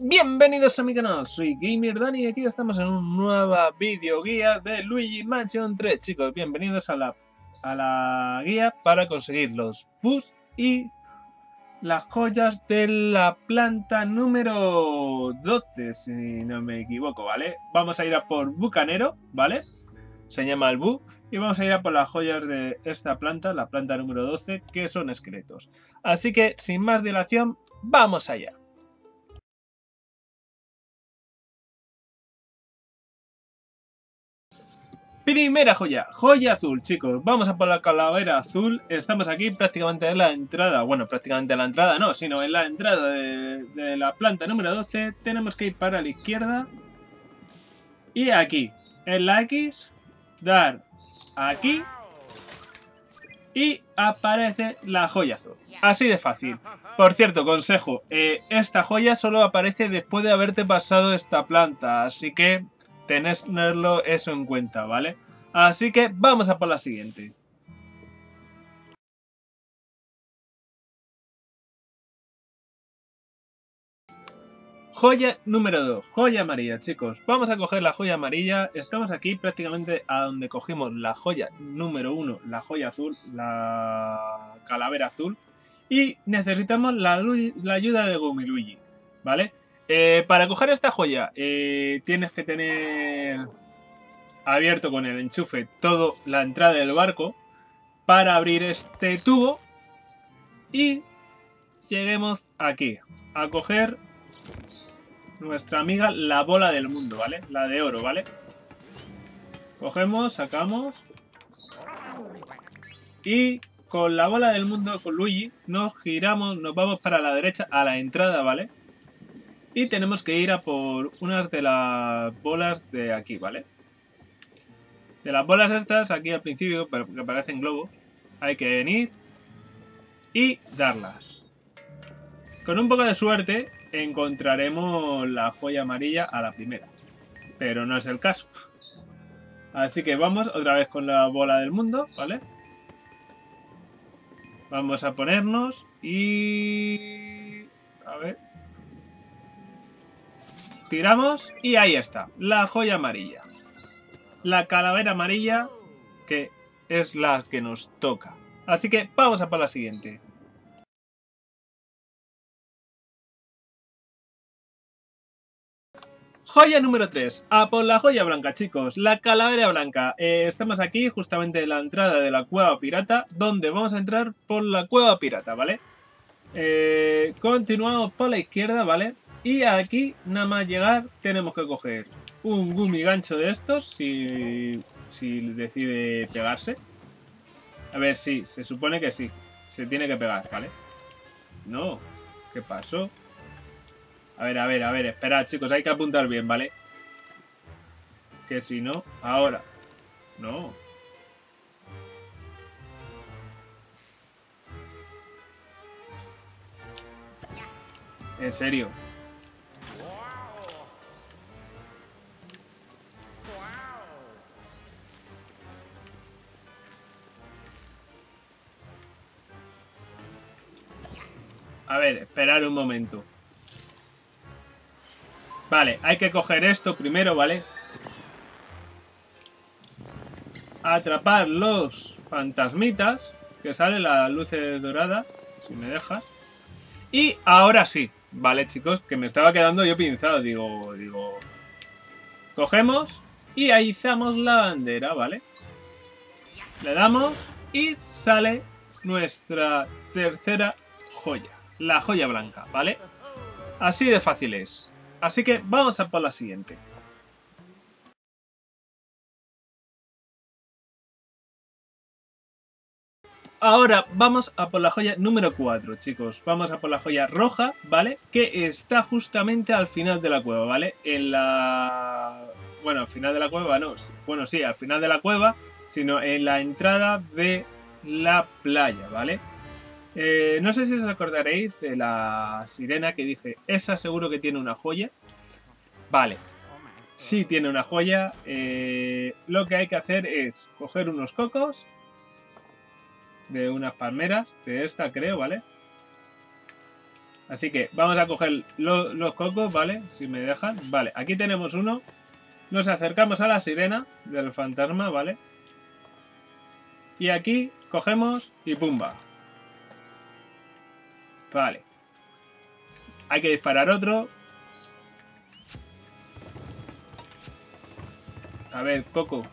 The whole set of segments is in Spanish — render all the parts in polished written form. Bienvenidos a mi canal, soy GamerDani y aquí estamos en una nueva video guía de Luigi's Mansion 3, chicos. Bienvenidos a la guía para conseguir los bugs y las joyas de la planta número 12, si no me equivoco, ¿vale? Vamos a ir a por Bucanero, ¿vale? Se llama el Bu, y vamos a ir a por las joyas de esta planta, la planta número 12, que son esqueletos. Así que, sin más dilación, ¡vamos allá! Primera joya, joya azul, chicos. Vamos a por la calavera azul. Estamos aquí prácticamente en la entrada. Bueno, prácticamente en la entrada no, sino en la entrada de la planta número 12. Tenemos que ir para la izquierda. Y aquí, en la X, dar aquí. Y aparece la joya azul. Así de fácil. Por cierto, consejo. Esta joya solo aparece después de haberte pasado esta planta. Así que tenerlo eso en cuenta, ¿vale? Así que vamos a por la siguiente. Joya número 2, joya amarilla, chicos. Vamos a coger la joya amarilla. Estamos aquí prácticamente a donde cogimos la joya número 1, la joya azul, la calavera azul. Y necesitamos la ayuda de Gomi Luigi, ¿vale? Para coger esta joya tienes que tener abierto con el enchufe toda la entrada del barco para abrir este tubo y lleguemos aquí a coger nuestra amiga la bola del mundo, ¿vale? La de oro, ¿vale? Cogemos, sacamos y con la bola del mundo, con Luigi, nos giramos, nos vamos para la derecha a la entrada, ¿vale? Y tenemos que ir a por unas de las bolas de aquí, ¿vale? De las bolas estas, aquí al principio, que parecen globos, hay que venir y darlas. Con un poco de suerte encontraremos la joya amarilla a la primera, pero no es el caso. Así que vamos otra vez con la bola del mundo, ¿vale? Vamos a ponernos y... a ver... tiramos y ahí está, la joya amarilla. La calavera amarilla, que es la que nos toca. Así que vamos a por la siguiente. Joya número 3, a por la joya blanca, chicos. La calavera blanca. Estamos aquí justamente en la entrada de la cueva pirata, donde vamos a entrar por la cueva pirata, ¿vale? Continuamos por la izquierda, ¿vale? Y aquí, nada más llegar, tenemos que coger un gumi gancho de estos, si decide pegarse. A ver, sí, se supone que sí, se tiene que pegar, ¿vale? No, ¿qué pasó? A ver, esperad, chicos, hay que apuntar bien, ¿vale? Que si no, ahora, no. En serio. A ver, esperar un momento. Vale, hay que coger esto primero, ¿vale? Atrapar los fantasmitas, que salen las luces doradas, si me dejas. Y ahora sí, ¿vale, chicos? Que me estaba quedando yo pinzado, digo... Cogemos y izamos la bandera, ¿vale? Le damos y sale nuestra tercera joya. La joya blanca, ¿vale? Así de fácil es. Así que vamos a por la siguiente. Ahora vamos a por la joya número 4, chicos. Vamos a por la joya roja, ¿vale? Que está justamente al final de la cueva, ¿vale? En la... bueno, al final de la cueva no. Bueno, sí, al final de la cueva, sino en la entrada de la playa, ¿vale? No sé si os acordaréis de la sirena que dije, esa seguro que tiene una joya. Vale, sí tiene una joya. Lo que hay que hacer es coger unos cocos de unas palmeras, de esta creo, ¿vale? Así que vamos a coger los cocos, ¿vale? Si me dejan. Vale, aquí tenemos uno. Nos acercamos a la sirena del fantasma, ¿vale? Y aquí cogemos y ¡pumba! Vale. Hay que disparar otro. A ver, Coco.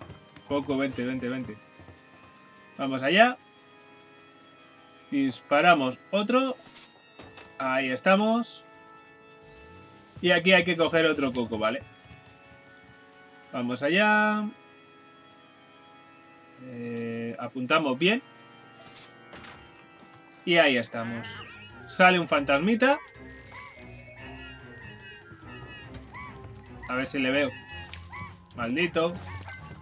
Coco, vente, vente, vente. Vamos allá. Disparamos otro. Ahí estamos. Y aquí hay que coger otro coco, ¿vale? Vamos allá. Apuntamos bien. Y ahí estamos. Sale un fantasmita. A ver si le veo. Maldito.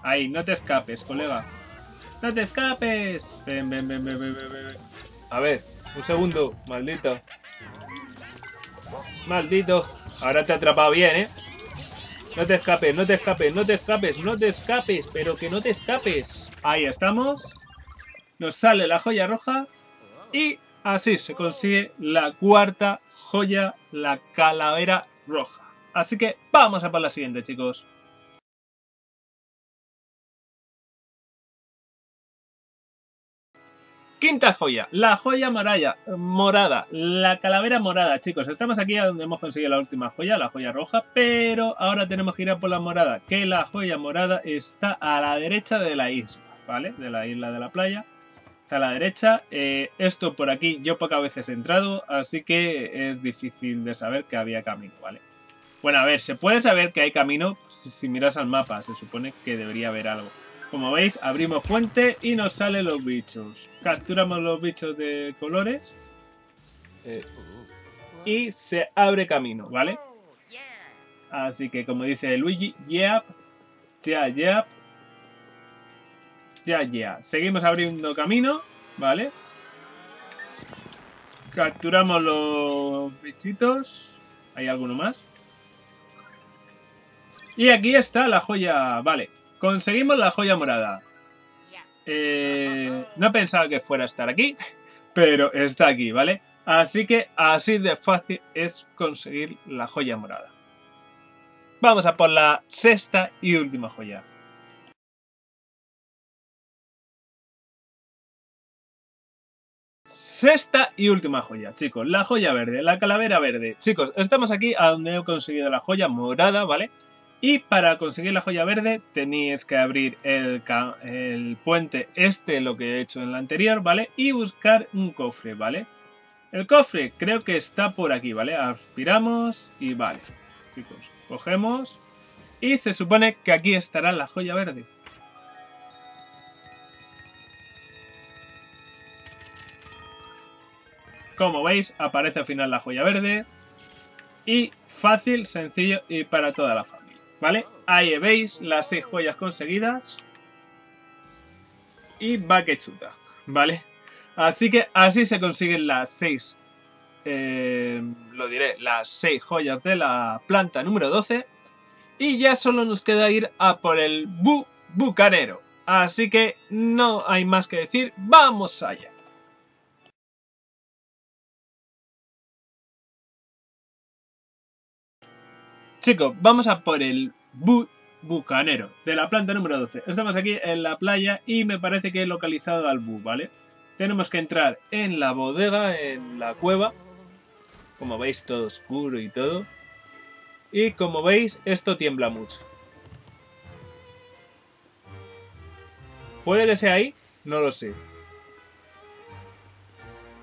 Ahí, no te escapes, colega. ¡No te escapes! Ven, ven, ven, ven, ven, ven, ven. A ver, un segundo. Maldito. Maldito. Ahora te ha atrapado bien, ¿eh? No te escapes, no te escapes, no te escapes, no te escapes, pero que no te escapes. Ahí estamos. Nos sale la joya roja. Y así se consigue la cuarta joya, la calavera roja. Así que vamos a por la siguiente, chicos. Quinta joya, la joya morada, la calavera morada, chicos. Estamos aquí a donde hemos conseguido la última joya, la joya roja, pero ahora tenemos que ir a por la morada, que la joya morada está a la derecha de la isla, ¿vale? De la isla de la playa, está a la derecha. Esto por aquí yo pocas veces he entrado, así que es difícil de saber que había camino, ¿vale? Bueno, a ver, se puede saber que hay camino si miras al mapa, se supone que debería haber algo. Como veis, abrimos puente y nos salen los bichos. Capturamos los bichos de colores. Y se abre camino, ¿vale? Así que como dice Luigi, yep, ya, yep, ya, ya. Seguimos abriendo camino, ¿vale? Capturamos los bichitos. ¿Hay alguno más? Y aquí está la joya, vale. Conseguimos la joya morada. No pensaba que fuera a estar aquí, pero está aquí, ¿vale? Así que así de fácil es conseguir la joya morada. Vamos a por la sexta y última joya. Sexta y última joya, chicos. La joya verde, la calavera verde. Chicos, estamos aquí a donde he conseguido la joya morada, ¿vale? Y para conseguir la joya verde tenéis que abrir el puente este, lo que he hecho en la anterior, ¿vale? Y buscar un cofre, ¿vale? El cofre creo que está por aquí, ¿vale? Aspiramos y vale, chicos, cogemos y se supone que aquí estará la joya verde. Como veis, aparece al final la joya verde y fácil, sencillo y para toda la familia. ¿Vale? Ahí veis las 6 joyas conseguidas. Y va que chuta, ¿vale? Así que así se consiguen las 6. Las 6 joyas de la planta número 12. Y ya solo nos queda ir a por el bucanero. Así que no hay más que decir. ¡Vamos allá! Chicos, vamos a por el bucanero de la planta número 12. Estamos aquí en la playa y me parece que he localizado al bu, ¿vale? Tenemos que entrar en la bodega, en la cueva. Como veis, todo oscuro y todo. Y como veis, esto tiembla mucho. ¿Puede que sea ahí? No lo sé.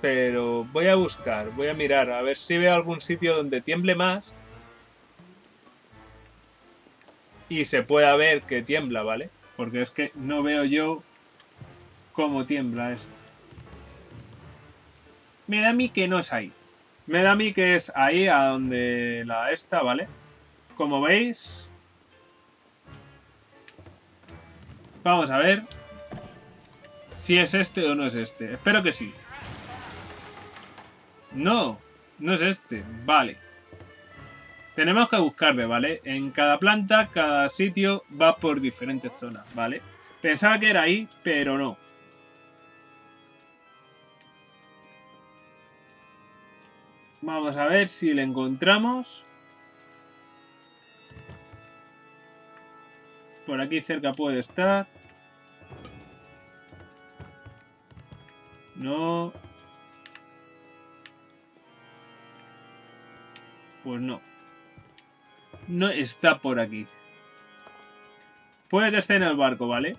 Pero voy a buscar, voy a mirar, a ver si veo algún sitio donde tiemble más. Y se puede ver que tiembla, ¿vale? Porque es que no veo yo cómo tiembla esto. Me da a mí que no es ahí. Me da a mí que es ahí a donde la esta, ¿vale? Como veis. Vamos a ver si es este o no es este. Espero que sí. No, no es este. Vale. Tenemos que buscarle, ¿vale? En cada planta, cada sitio va por diferentes zonas, ¿vale? Pensaba que era ahí, pero no. Vamos a ver si le encontramos. Por aquí cerca puede estar. No. Pues no. No está por aquí. Puede que esté en el barco, ¿vale?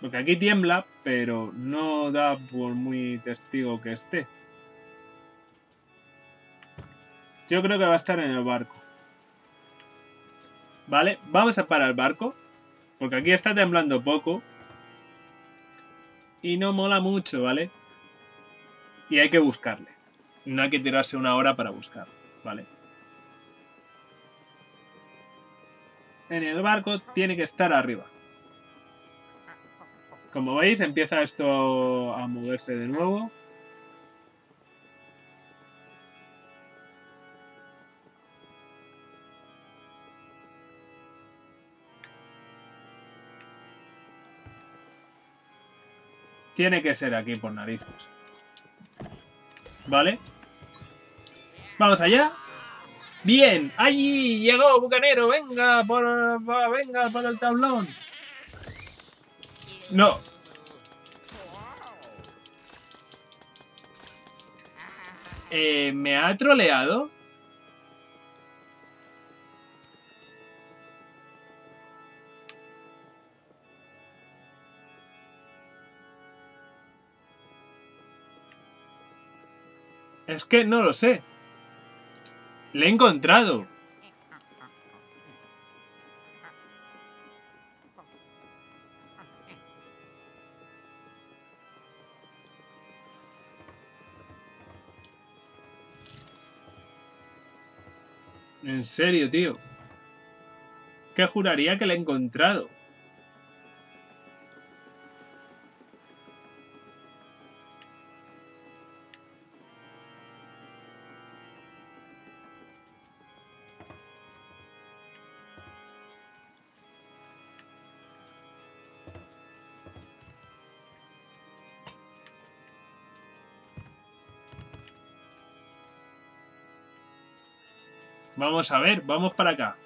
Porque aquí tiembla, pero no da por muy testigo que esté. Yo creo que va a estar en el barco. Vale, vamos a parar el barco. Porque aquí está temblando poco. Y no mola mucho, ¿vale? Y hay que buscarle. No hay que tirarse una hora para buscarlo, ¿vale? En el barco tiene que estar arriba. Como veis, empieza esto a moverse de nuevo. Tiene que ser aquí por narices. Vale. Vamos allá. Bien. Allí llegó Bucanero. Venga por el tablón. No. ¿Me ha troleado? Es que no lo sé. Le he encontrado. En serio, tío. ¿Qué juraría que le he encontrado? Vamos a ver, vamos para acá.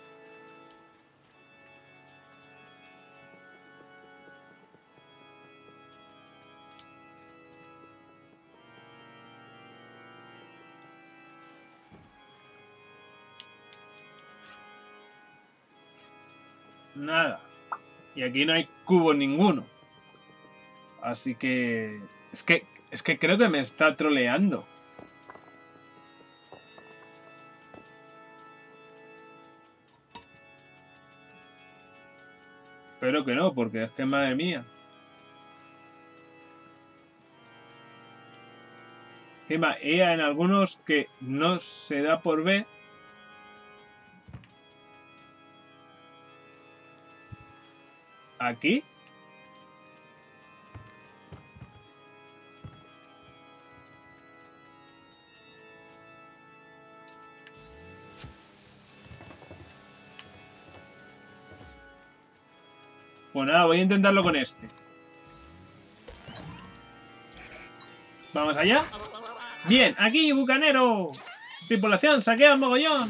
Nada. Y aquí no hay cubo ninguno. Así que... Es que creo que me está troleando. Espero que no, porque es que madre mía. Encima, ella en algunos que no se da por ver. ¿Aquí? Pues nada, voy a intentarlo con este. Vamos allá. Bien, aquí, Bucanero. Tripulación, saquea el mogollón.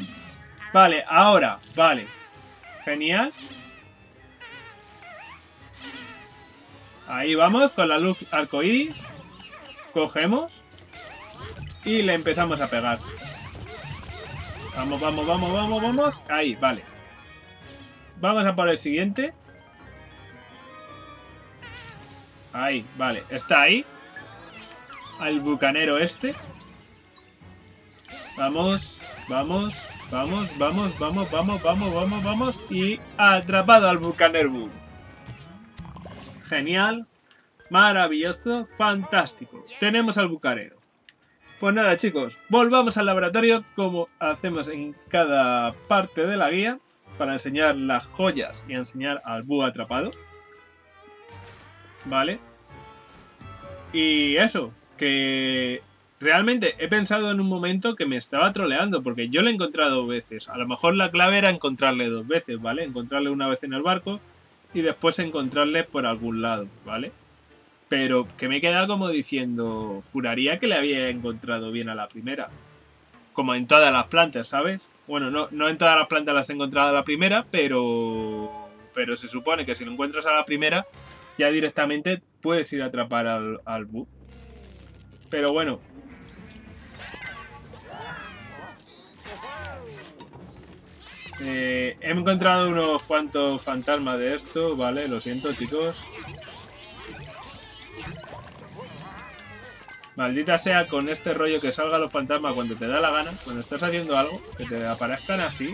Vale, ahora, vale. Genial. Ahí vamos, con la luz arcoíris. Cogemos. Y le empezamos a pegar. Vamos, vamos, vamos, vamos, vamos. Ahí, vale. Vamos a por el siguiente. Ahí, vale, está ahí. Al bucanero este. Vamos, vamos, vamos, vamos, vamos, vamos, vamos, vamos, vamos. Y atrapado al bucanero. Genial, maravilloso, fantástico. Tenemos al bucanero. Pues nada, chicos, volvamos al laboratorio como hacemos en cada parte de la guía. Para enseñar las joyas y enseñar al búho atrapado. Vale. Y eso, que realmente he pensado en un momento que me estaba troleando, porque yo le he encontrado 2 veces. A lo mejor la clave era encontrarle 2 veces, ¿vale? Encontrarle una vez en el barco y después encontrarles por algún lado, ¿vale? Pero que me he quedado como diciendo, juraría que le había encontrado bien a la primera. Como en todas las plantas, ¿sabes? Bueno, no en todas las plantas las he encontrado a la primera, pero se supone que si lo encuentras a la primera, ya directamente puedes ir a atrapar al bug. Pero bueno. He encontrado unos cuantos fantasmas de esto, ¿vale? Lo siento, chicos. Maldita sea con este rollo que salgan los fantasmas cuando te da la gana, cuando estás haciendo algo, que te aparezcan así.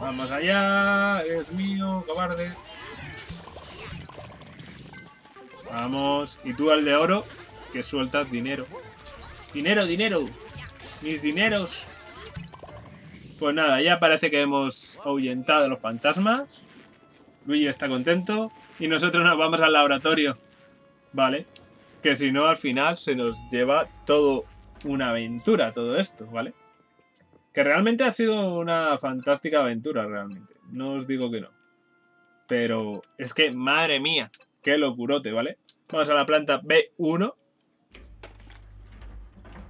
Vamos allá, es mío, cobarde. Vamos, y tú al de oro, que sueltas dinero. ¡Dinero, dinero! ¡Mis dineros! Pues nada, ya parece que hemos ahuyentado a los fantasmas. Luigi está contento. Y nosotros nos vamos al laboratorio. ¿Vale? Que si no, al final se nos lleva todo una aventura, todo esto, ¿vale? Que realmente ha sido una fantástica aventura, realmente. No os digo que no. Pero es que, madre mía, qué locurote, ¿vale? Vamos a la planta B1.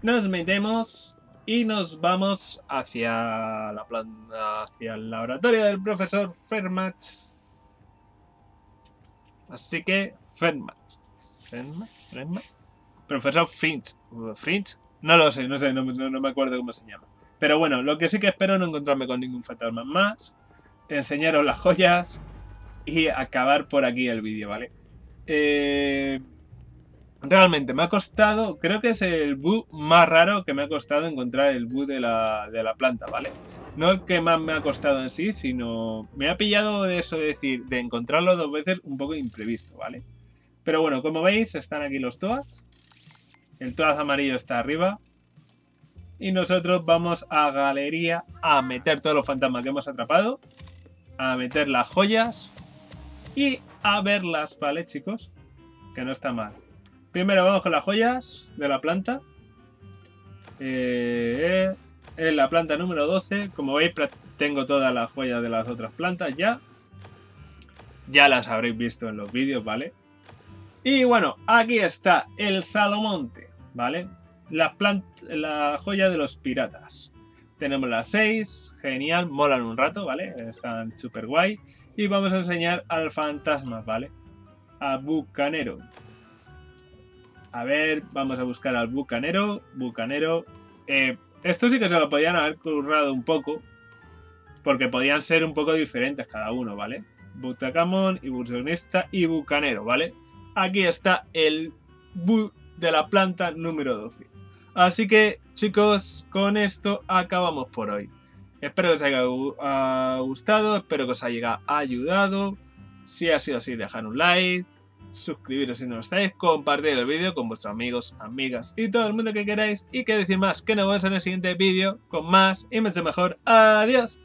Nos metemos y nos vamos hacia la planta, hacia el laboratorio del profesor Fermat. Así que, Fermat. Profesor Finch. ¿Finch? No lo sé, no me acuerdo cómo se llama. Pero bueno, lo que sí que espero no encontrarme con ningún fantasma más. Enseñaros las joyas y acabar por aquí el vídeo, ¿vale? Realmente me ha costado, creo que es el bug más raro que me ha costado encontrar el bug de la planta, ¿vale? No el que más me ha costado en sí, sino me ha pillado de eso, es decir, de encontrarlo dos veces un poco imprevisto, ¿vale? Pero bueno, como veis, están aquí los toads. El toad amarillo está arriba. Y nosotros vamos a galería a meter todos los fantasmas que hemos atrapado, a meter las joyas y a verlas, ¿vale, chicos? Que no está mal. Primero vamos con las joyas de la planta. En la planta número 12. Como veis, tengo todas las joyas de las otras plantas ya. Ya las habréis visto en los vídeos, ¿vale? Y bueno, aquí está el Salomonte, ¿vale? La joya de los piratas. Tenemos las 6. Genial, molan un rato, ¿vale? Están súper guay. Y vamos a enseñar al fantasma, ¿vale? A Bucanero. A ver, vamos a buscar al Bucanero. Esto sí que se lo podían haber currado un poco, porque podían ser un poco diferentes cada uno, ¿vale? Butacamon, Ibusionista y Bucanero, ¿vale? Aquí está el Bu de la planta número 12. Así que, chicos, con esto acabamos por hoy. Espero que os haya gustado, espero que os haya ayudado. Si ha sido así, dejad un like. Suscribiros si no lo estáis, compartir el vídeo con vuestros amigos, amigas y todo el mundo que queráis. Y que decir más, que nos vemos en el siguiente vídeo con más y mucho mejor. Adiós.